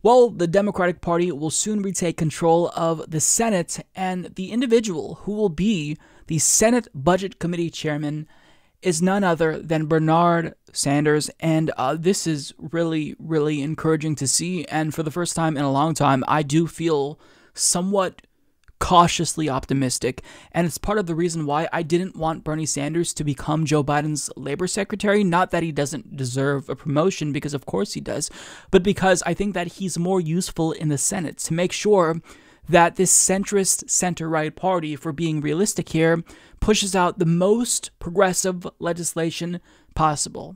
Well, the Democratic Party will soon retake control of the Senate, and the individual who will be the Senate Budget Committee chairman is none other than Bernard Sanders, and this is really, really encouraging to see, and for the first time in a long time, I do feel somewhat cautiously optimistic, and it's part of the reason why I didn't want Bernie Sanders to become Joe Biden's labor secretary. Not that he doesn't deserve a promotion, because of course he does, but because I think that he's more useful in the Senate to make sure that this centrist center-right party, if we're being realistic here, pushes out the most progressive legislation possible.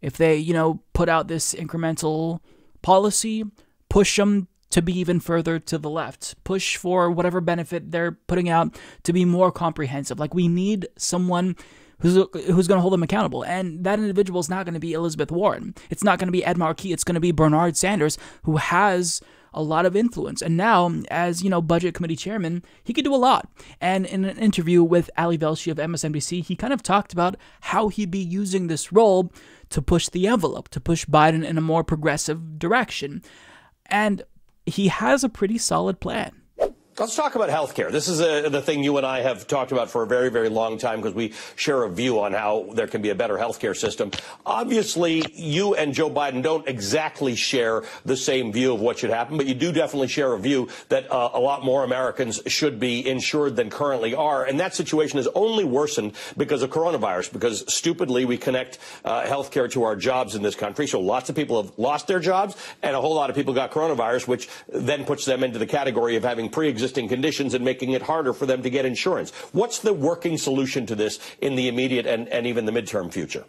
If they, you know, put out this incremental policy, push them to be even further to the left, push for whatever benefit they're putting out to be more comprehensive. Like, we need someone who's going to hold them accountable, and that individual is not going to be Elizabeth Warren. It's not going to be Ed Markey. It's going to be Bernard Sanders, who has a lot of influence. And now, as, you know, budget committee chairman, he could do a lot. And in an interview with Ali Velshi of MSNBC, he kind of talked about how he'd be using this role to push the envelope, to push Biden in a more progressive direction. And he has a pretty solid plan. Let's talk about healthcare. This is the thing you and I have talked about for a very, very long time, because we share a view on how there can be a better healthcare system. Obviously, you and Joe Biden don't exactly share the same view of what should happen, but you do definitely share a view that a lot more Americans should be insured than currently are. And that situation has only worsened because of coronavirus, because stupidly we connect healthcare to our jobs in this country. So lots of people have lost their jobs, and a whole lot of people got coronavirus, which then puts them into the category of having pre-existing conditions and making it harder for them to get insurance. What's the working solution to this in the immediate and even the midterm future?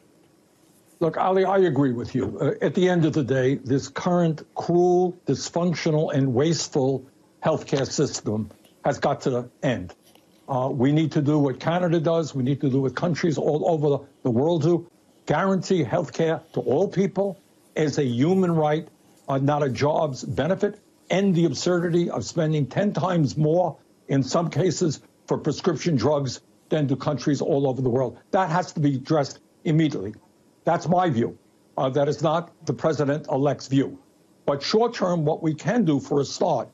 Look, Ali, I agree with you. At the end of the day, this current cruel, dysfunctional, and wasteful healthcare system has got to end. We need to do what Canada does. We need to do what countries all over the world do. Guarantee healthcare to all people as a human right, not a jobs benefit. End the absurdity of spending 10 times more, in some cases, for prescription drugs than do countries all over the world. That has to be addressed immediately. That's my view. That is not the president-elect's view. But short-term, what we can do for a start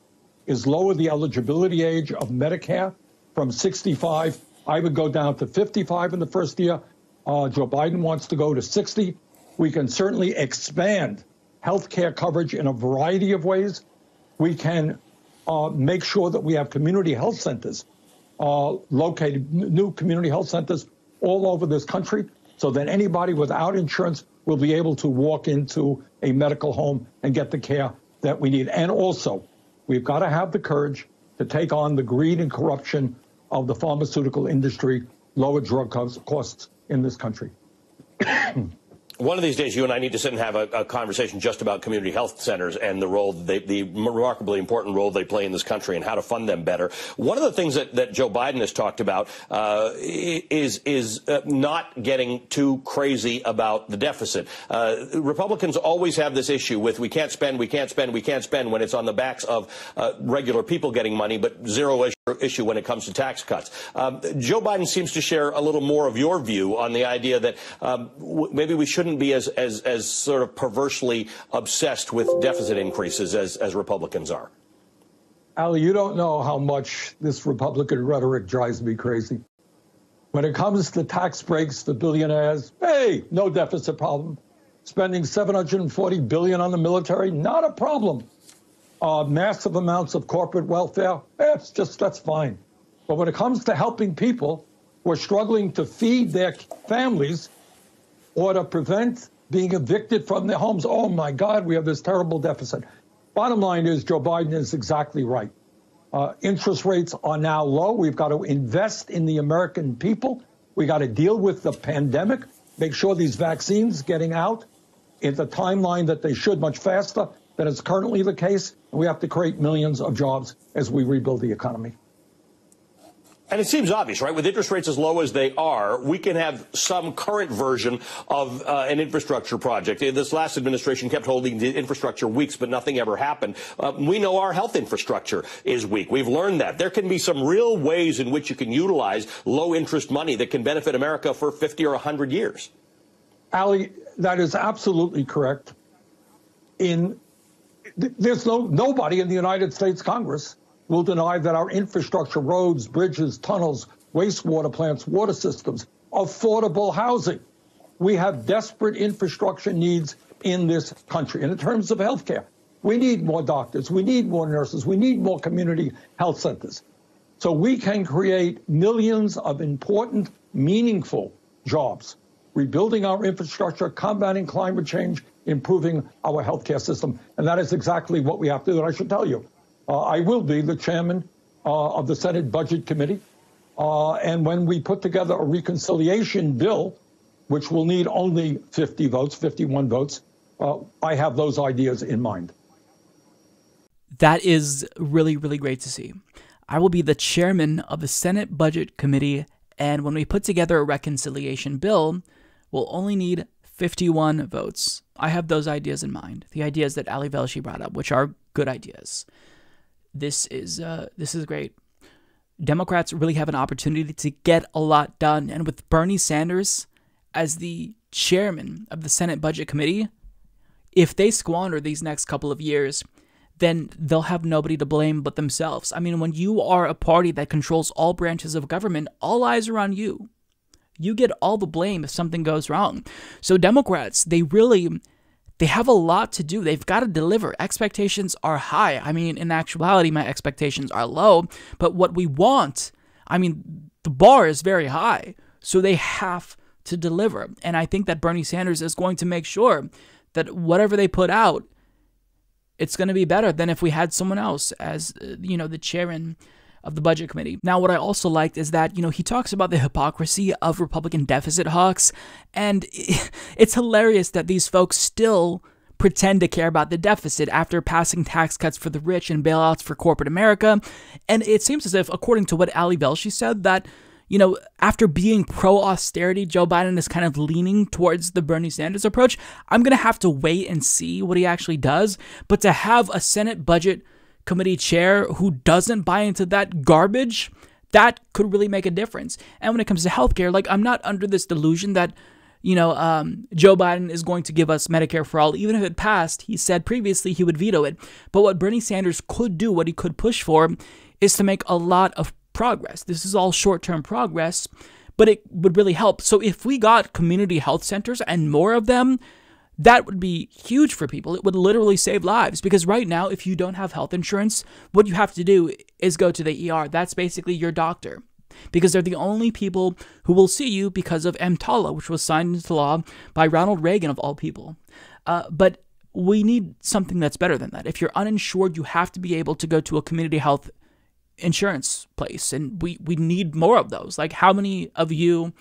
is lower the eligibility age of Medicare from 65. I would go down to 55 in the first year. Joe Biden wants to go to 60. We can certainly expand health care coverage in a variety of ways. We can make sure that we have community health centers, located new community health centers all over this country, so that anybody without insurance will be able to walk into a medical home and get the care that we need. And also, we've got to have the courage to take on the greed and corruption of the pharmaceutical industry, lower drug costs in this country. One of these days, you and I need to sit and have a conversation just about community health centers and the role, the remarkably important role they play in this country and how to fund them better. One of the things that Joe Biden has talked about is not getting too crazy about the deficit. Republicans always have this issue with we can't spend, we can't spend, we can't spend when it's on the backs of regular people getting money, but zero issue when it comes to tax cuts. Joe Biden seems to share a little more of your view on the idea that maybe we shouldn't be as sort of perversely obsessed with deficit increases as Republicans are. Ali, you don't know how much this Republican rhetoric drives me crazy. When it comes to tax breaks for billionaires, hey, no deficit problem. Spending $740 billion on the military, not a problem. Massive amounts of corporate welfare, that's fine. But when it comes to helping people who are struggling to feed their families or to prevent being evicted from their homes, oh my God, we have this terrible deficit. Bottom line is Joe Biden is exactly right. Interest rates are now low. We've got to invest in the American people. We got to deal with the pandemic, make sure these vaccines getting out in the timeline that they should, much faster than is currently the case. We have to create millions of jobs as we rebuild the economy. And it seems obvious, right? With interest rates as low as they are, we can have some current version of an infrastructure project. This last administration kept holding the infrastructure weeks, but nothing ever happened. We know our health infrastructure is weak. We've learned that. There can be some real ways in which you can utilize low-interest money that can benefit America for 50 or 100 years. Ali, that is absolutely correct. In There's nobody in the United States Congress will deny that our infrastructure, roads, bridges, tunnels, wastewater plants, water systems, affordable housing. We have desperate infrastructure needs in this country. And in terms of health care, we need more doctors, we need more nurses, we need more community health centers. So we can create millions of important, meaningful jobs, rebuilding our infrastructure, combating climate change, improving our healthcare system. And that is exactly what we have to do. And I should tell you, I will be the chairman of the Senate Budget Committee. And when we put together a reconciliation bill, which will need only 50 votes, 51 votes, I have those ideas in mind. That is really, really great to see. I will be the chairman of the Senate Budget Committee, and when we put together a reconciliation bill, we'll only need 51 votes. I have those ideas in mind, the ideas that Ali Velshi brought up, which are good ideas. This is great. Democrats really have an opportunity to get a lot done, and with Bernie Sanders as the chairman of the Senate Budget Committee, if they squander these next couple of years, then they'll have nobody to blame but themselves. I mean, when you are a party that controls all branches of government, all eyes are on you. You get all the blame if something goes wrong. So Democrats, they have a lot to do. They've got to deliver. Expectations are high. I mean, in actuality, my expectations are low, but what we want, I mean, the bar is very high. So they have to deliver. And I think that Bernie Sanders is going to make sure that whatever they put out, it's going to be better than if we had someone else as, you know, the chairman of the budget committee. Now, what I also liked is that, you know, he talks about the hypocrisy of Republican deficit hawks, and it's hilarious that these folks still pretend to care about the deficit after passing tax cuts for the rich and bailouts for corporate America. And it seems as if, according to what Ali Velshi said, that, you know, after being pro-austerity, Joe Biden is kind of leaning towards the Bernie Sanders approach. I'm going to have to wait and see what he actually does. But to have a Senate Budget Committee chair who doesn't buy into that garbage, that could really make a difference. And when it comes to healthcare, like, I'm not under this delusion that, you know, Joe Biden is going to give us Medicare for All. Even if it passed, he said previously he would veto it. But what Bernie Sanders could do, what he could push for, is to make a lot of progress. This is all short-term progress, but it would really help. So if we got community health centers and more of them, that would be huge for people. It would literally save lives, because right now, if you don't have health insurance, what you have to do is go to the ER. That's basically your doctor, because they're the only people who will see you because of EMTALA, which was signed into law by Ronald Reagan of all people. But we need something that's better than that. If you're uninsured, you have to be able to go to a community health insurance place, and we need more of those. Like, how many of you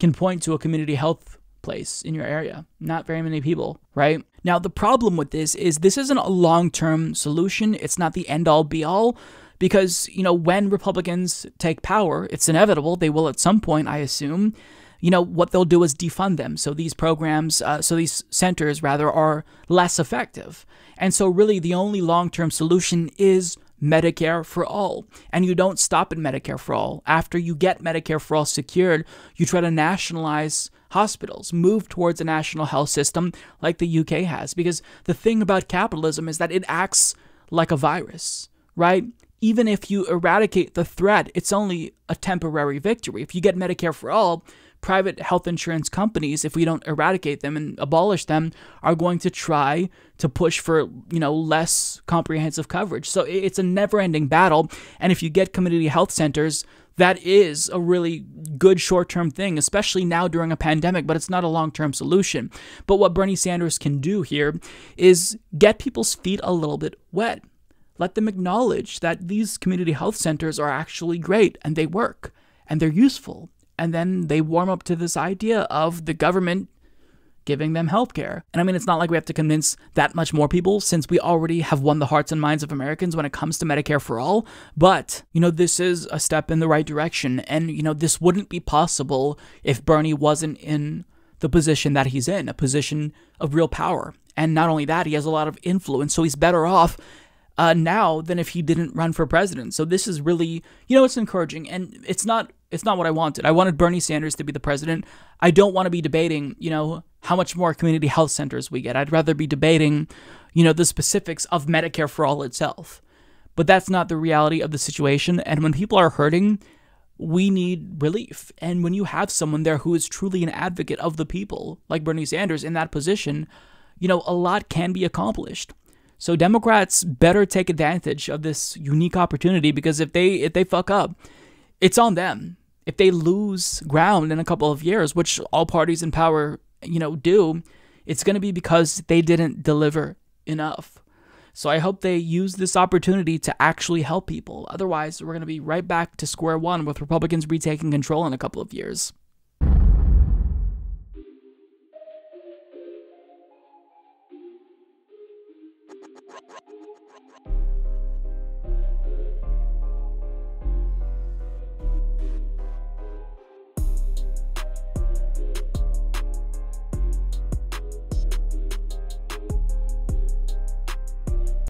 can point to a community health place in your area? Not very many people, right? Now, the problem with this isn't a long-term solution. It's not the end-all be-all, because, you know, when Republicans take power, it's inevitable. They will at some point, I assume. You know, what they'll do is defund them. So these programs, these centers, rather, are less effective. And so really the only long-term solution is Medicare for All. And you don't stop at Medicare for All. After you get Medicare for All secured, you try to nationalize hospitals, move towards a national health system like the UK has. Because the thing about capitalism is that it acts like a virus, right? Even if you eradicate the threat, it's only a temporary victory. If you get Medicare for All, private health insurance companies, if we don't eradicate them and abolish them, are going to try to push for, you know, less comprehensive coverage. So it's a never-ending battle. And if you get community health centers, that is a really good short-term thing, especially now during a pandemic, but it's not a long-term solution. But what Bernie Sanders can do here is get people's feet a little bit wet. Let them acknowledge that these community health centers are actually great, and they work, and they're useful. And then they warm up to this idea of the government giving them health care. And I mean, it's not like we have to convince that much more people, since we already have won the hearts and minds of Americans when it comes to Medicare for All. But, you know, this is a step in the right direction. And, you know, this wouldn't be possible if Bernie wasn't in the position that he's in, a position of real power. And not only that, he has a lot of influence, so he's better off now than if he didn't run for president. So this is really, you know, it's encouraging. And it's not It's not what I wanted. I wanted Bernie Sanders to be the president. I don't want to be debating, you know, how much more community health centers we get. I'd rather be debating, you know, the specifics of Medicare for All itself. But that's not the reality of the situation. And when people are hurting, we need relief. And when you have someone there who is truly an advocate of the people, like Bernie Sanders in that position, you know, a lot can be accomplished. So Democrats better take advantage of this unique opportunity, because if they fuck up, it's on them. If they lose ground in a couple of years, which all parties in power, you know, do, it's going to be because they didn't deliver enough. So I hope they use this opportunity to actually help people. Otherwise, we're going to be right back to square one with Republicans retaking control in a couple of years.